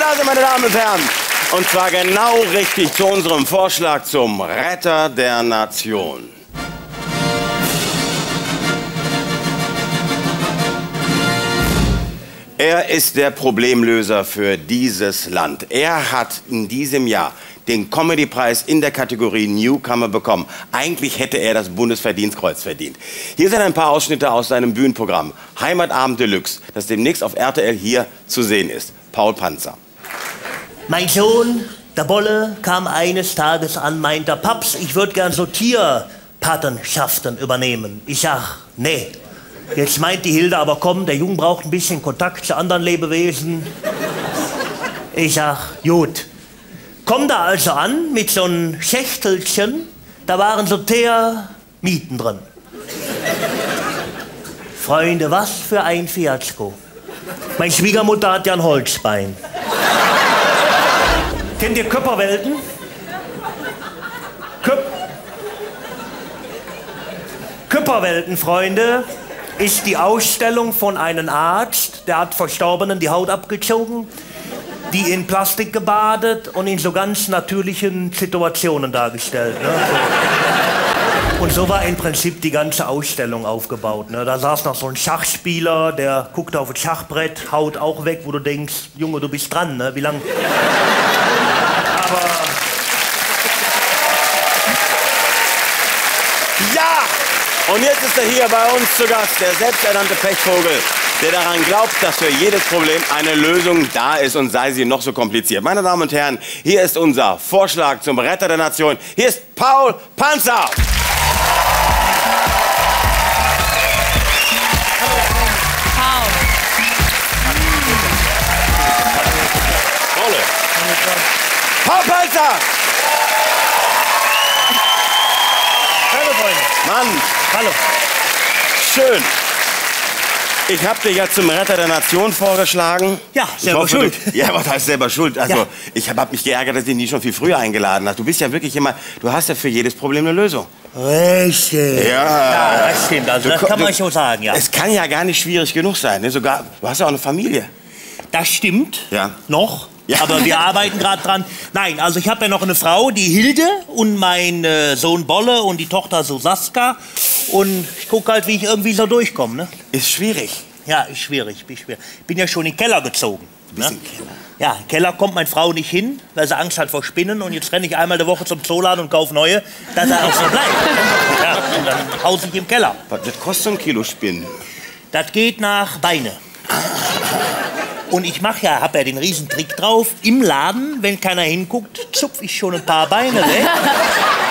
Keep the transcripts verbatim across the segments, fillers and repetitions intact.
da sind, meine Damen und Herren. Und zwar genau richtig zu unserem Vorschlag zum Retter der Nation. Er ist der Problemlöser für dieses Land. Er hat in diesem Jahr den Comedy-Preis in der Kategorie Newcomer bekommen. Eigentlich hätte er das Bundesverdienstkreuz verdient. Hier sind ein paar Ausschnitte aus seinem Bühnenprogramm Heimatabend Deluxe, das demnächst auf R T L hier zu sehen ist. Paul Panzer. Mein Sohn, der Bolle, kam eines Tages an, meinte, Paps, ich würde gern so Tierpatenschaften übernehmen. Ich sag, nee. Jetzt meint die Hilde, aber komm, der Junge braucht ein bisschen Kontakt zu anderen Lebewesen. Ich sag, gut. Komm da also an mit so einem Schächtelchen, da waren so Teermieten drin. Freunde, was für ein Fiasko. Meine Schwiegermutter hat ja ein Holzbein. Kennt ihr Körperwelten? Köp Körperwelten, Freunde. Ist die Ausstellung von einem Arzt, der hat Verstorbenen die Haut abgezogen, die in Plastik gebadet und in so ganz natürlichen Situationen dargestellt. Ne? So. Und so war im Prinzip die ganze Ausstellung aufgebaut. Ne? Da saß noch so ein Schachspieler, der guckte auf das Schachbrett, haut auch weg, wo du denkst, Junge, du bist dran, ne? Wie lang? Aber... Ja! Und jetzt ist er hier bei uns zu Gast, der selbsternannte Pechvogel, der daran glaubt, dass für jedes Problem eine Lösung da ist und sei sie noch so kompliziert. Meine Damen und Herren, hier ist unser Vorschlag zum Retter der Nation. Hier ist Paul Panzer. Paul. Paul Panzer. Mann, hallo. Schön. Ich habe dich ja zum Retter der Nation vorgeschlagen. Ja, selber hoffe, schuld. Du, ja, was heißt selber schuld? Also, ja. Ich habe hab mich geärgert, dass ich dich schon viel früher eingeladen habe. Du bist ja wirklich jemand, du hast ja für jedes Problem eine Lösung. Richtig. Ja, ja das stimmt. Also, du, das kann du, man schon sagen, ja. Es kann ja gar nicht schwierig genug sein. Ne? Sogar, du hast ja auch eine Familie. Das stimmt. Ja. Noch. Ja. Aber wir arbeiten gerade dran. Nein, also ich habe ja noch eine Frau, die Hilde, und mein äh, Sohn Bolle und die Tochter Susaska. Und ich gucke halt, wie ich irgendwie so durchkomme. Ne? Ist schwierig. Ja, ist schwierig. Bin schwierig. Bin ja schon in den Keller gezogen. Ne? Bisschen Keller. Ja, im Keller kommt meine Frau nicht hin, weil sie Angst hat vor Spinnen. Und jetzt renne ich einmal die Woche zum Zooladen und kaufe neue, dass er auch so bleibt. Ja, und dann haus ich im Keller. Das kostet so ein Kilo Spinnen. Das geht nach Beine. Und ich mach ja, hab ja den Riesentrick drauf, im Laden, wenn keiner hinguckt, zupf ich schon ein paar Beine weg.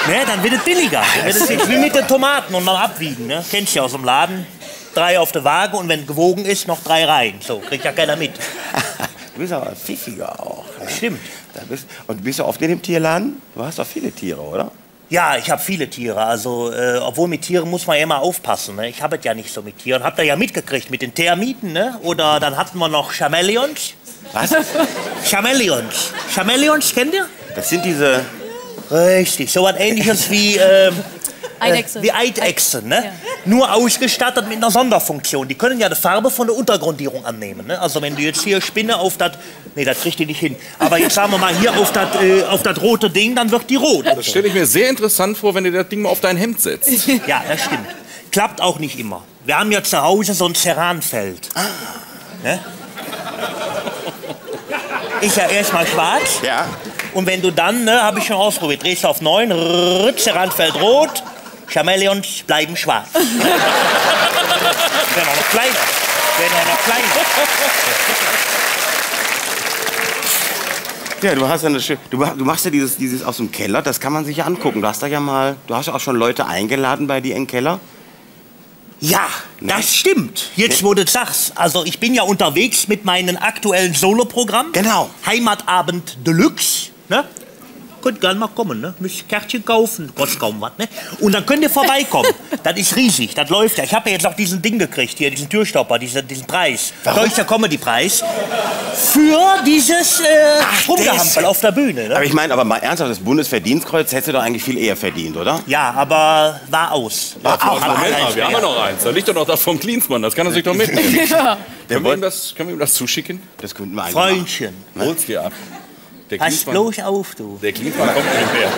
Ne, dann wird es billiger. Wird es jetzt wie mit den Tomaten und mal abwiegen. Ne? Kennst du ja aus dem Laden. Drei auf der Waage und wenn gewogen ist, noch drei rein. So, kriegt ja keiner mit. Du bist aber pfiffiger auch. Ne? Stimmt. Da bist, und bist du oft in dem Tierladen? Du hast doch viele Tiere, oder? Ja, ich habe viele Tiere, also äh, obwohl mit Tieren muss man ja immer aufpassen, ne? Ich habe es ja nicht so mit Tieren, hab da ja mitgekriegt mit den Termiten, ne? Oder dann hatten wir noch Chamäleons. Was? Chamäleons. Chamäleons, kennt ihr? Das sind diese... Richtig, so was Ähnliches wie... Äh, Eidechsen. Wie Eidechsen, ne? Ja. Nur ausgestattet mit einer Sonderfunktion. Die können ja die Farbe von der Untergrundierung annehmen, ne? Also wenn du jetzt hier Spinne auf das... Nee, das kriegt die nicht hin. Aber jetzt sagen wir mal hier auf das äh, auf das rote Ding, dann wird die rot. Das stelle ich mir sehr interessant vor, wenn du das Ding mal auf dein Hemd setzt. Ja, das stimmt. Klappt auch nicht immer. Wir haben ja zu Hause so ein Ceranfeld. Ah. Ne? Ist ja erstmal schwarz. Ja. Und wenn du dann, ne, habe ich schon ausprobiert, drehst du auf neun, rrrr, Ceranfeld rot. Chamäleons bleiben schwarz. Wäre noch kleiner. Wäre noch kleiner. Ja, du hast ja eine schöne. Du, du machst ja dieses, dieses aus dem Keller, das kann man sich ja angucken. Du hast da ja mal. Du hast ja auch schon Leute eingeladen bei dir im Keller. Ja, ne? Das stimmt. Jetzt, wo du das sagst. Also, ich bin ja unterwegs mit meinem aktuellen Soloprogramm. Genau. Heimatabend Deluxe. Ne? könnt gerne mal kommen, ne? Müsst Kärtchen kaufen, kostet kaum was, ne? Und dann könnt ihr vorbeikommen. Das ist riesig, das läuft ja. Ich habe ja jetzt auch diesen Ding gekriegt, hier, diesen Türstopper, diesen, diesen Preis. Warum? Deutscher Comedy-Preis. Für dieses äh, Rumgehampel auf der Bühne, ne? Aber ich meine, aber mal ernsthaft, das Bundesverdienstkreuz hättest du doch eigentlich viel eher verdient, oder? Ja, aber war aus. War ja, aus. Moment mal, wir haben ja noch eins. Da liegt doch noch das vom Klinsmann, das kann er sich doch mitnehmen. Ja. Können wir ihm das, können wir ihm das zuschicken? Das könnten wir eigentlich Freundchen. Ne? Hol's dir ab. Pass bloß auf, du. Der Klinsmann kommt nicht mehr.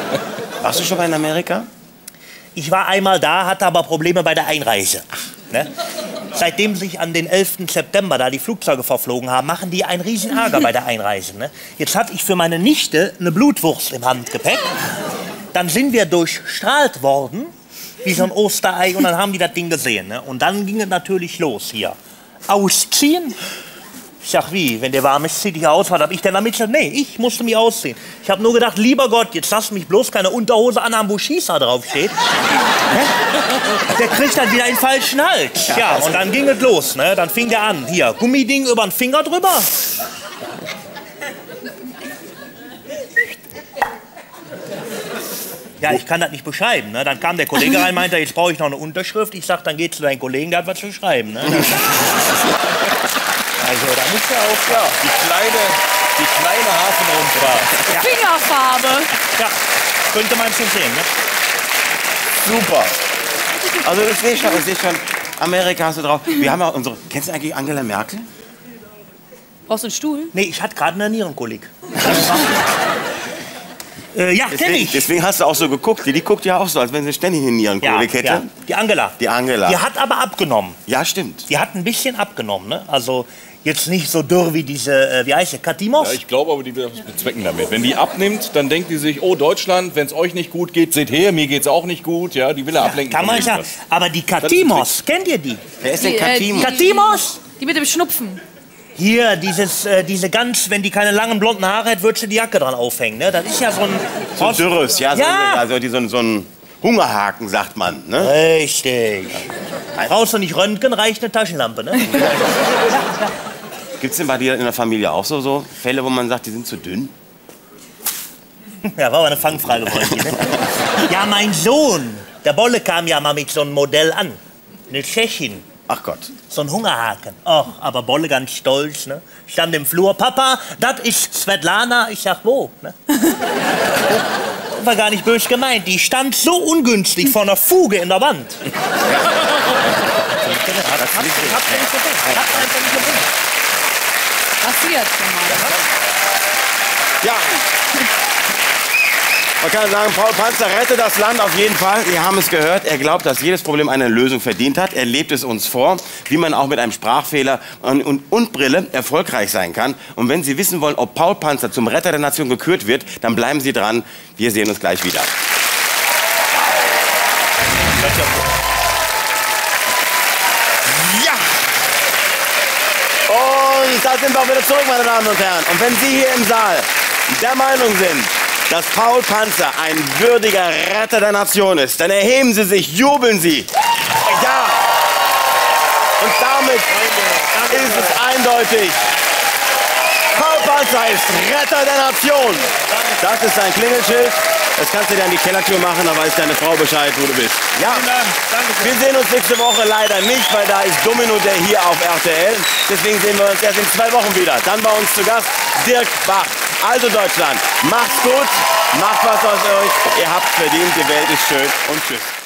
Warst du schon mal in Amerika? Ich war einmal da, hatte aber Probleme bei der Einreise. Ne? Seitdem sich an den elften September da die Flugzeuge verflogen haben, machen die einen riesen Ärger bei der Einreise. Ne? Jetzt hatte ich für meine Nichte eine Blutwurst im Handgepäck. Dann sind wir durchstrahlt worden, wie so ein Osterei, und dann haben die das Ding gesehen. Ne? Und dann ging es natürlich los hier. Ausziehen? Ich sag, wie, wenn der warm ist, zieh dich aus. Was hab ich denn damit gesagt? Nee, ich musste mich ausziehen. Ich habe nur gedacht, lieber Gott, jetzt lass mich bloß keine Unterhose anhaben, wo Schießer draufsteht. Der kriegt dann wieder einen falschen Hals. Ja, und dann ging es los, ne? Dann fing der an. Hier, Gummiding über den Finger drüber. Ja, ich kann das nicht beschreiben, ne? Dann kam der Kollege rein, meinte, jetzt brauche ich noch eine Unterschrift. Ich sag, dann geh zu deinen Kollegen, der hat was zu schreiben, ne? Also, da muss ja auch, ja, die kleine, die kleine Hafenrundfahrt. Ja. Fingerfarbe. Ja, könnte man schon sehen, ne? Super. Also, das sehe ich schon, das sehe ich schon. Amerika hast du drauf. Wir haben auch unsere, kennst du eigentlich Angela Merkel? Brauchst du einen Stuhl? Nee, ich hatte gerade eine Nierenkolik. Äh, ja, kenne ich. Deswegen hast du auch so geguckt. Die, die guckt ja auch so, als wenn sie ständig eine Nierenkolik ja, hätte. Ja. Die Angela. Die Angela. Die hat aber abgenommen. Ja, stimmt. Die hat ein bisschen abgenommen, ne? Also jetzt nicht so dürr wie diese, äh, wie heißt sie, Katimos? Ja, ich glaube aber, die will das bezwecken damit. Wenn die abnimmt, dann denkt die sich, oh Deutschland, wenn es euch nicht gut geht, seht her, mir geht's auch nicht gut. Ja, die will er ja, ablenken. Kann man sagen. Aber die Katimos, kennt ihr die? Wer ist denn Katimos? Äh, die, Katimos? Die mit dem Schnupfen. Hier, dieses, äh, diese Gans, wenn die keine langen blonden Haare hat, würdest du die Jacke dran aufhängen, ne? Das ist ja so ein... So ein dürres, ja, ja. So, also die, so, ein, so ein Hungerhaken, sagt man, ne? Richtig. Brauchst du nicht Röntgen, reicht eine Taschenlampe, ne? Gibt's denn bei dir in der Familie auch so, so Fälle, wo man sagt, die sind zu dünn? Ja, war aber eine Fangfrage von dir, ne? Ja, mein Sohn, der Bolle kam ja mal mit so einem Modell an. Eine Tschechin. Ach Gott. So ein Hungerhaken. Och, aber Bolle ganz stolz, ne? Stand im Flur, Papa, das ist Svetlana. Ich sag, wo, ne? War gar nicht böse gemeint. Die stand so ungünstig vor einer Fuge in der Wand. Ja. Das hab, hab, hab, hab nicht gewinnt. Passiert schon mal. Ja. Man kann sagen, Paul Panzer rettet das Land auf jeden Fall. Wir haben es gehört. Er glaubt, dass jedes Problem eine Lösung verdient hat. Er lebt es uns vor, wie man auch mit einem Sprachfehler und, und, und Brille erfolgreich sein kann. Und wenn Sie wissen wollen, ob Paul Panzer zum Retter der Nation gekürt wird, dann bleiben Sie dran. Wir sehen uns gleich wieder. Ja! Und da sind wir auch wieder zurück, meine Damen und Herren. Und wenn Sie hier im Saal der Meinung sind, dass Paul Panzer ein würdiger Retter der Nation ist, dann erheben Sie sich, jubeln Sie. Ja. Und damit ist es eindeutig. Paul Panzer ist Retter der Nation. Das ist sein Klingelschild. Das kannst du dir an die Kellertür machen, da weiß deine Frau Bescheid, wo du bist. Ja. Wir sehen uns nächste Woche leider nicht, weil da ist Domino, der hier auf R T L. Deswegen sehen wir uns erst in zwei Wochen wieder. Dann bei uns zu Gast Dirk Bach. Also Deutschland, macht's gut, macht was aus euch, ihr habt's verdient, die Welt ist schön und tschüss.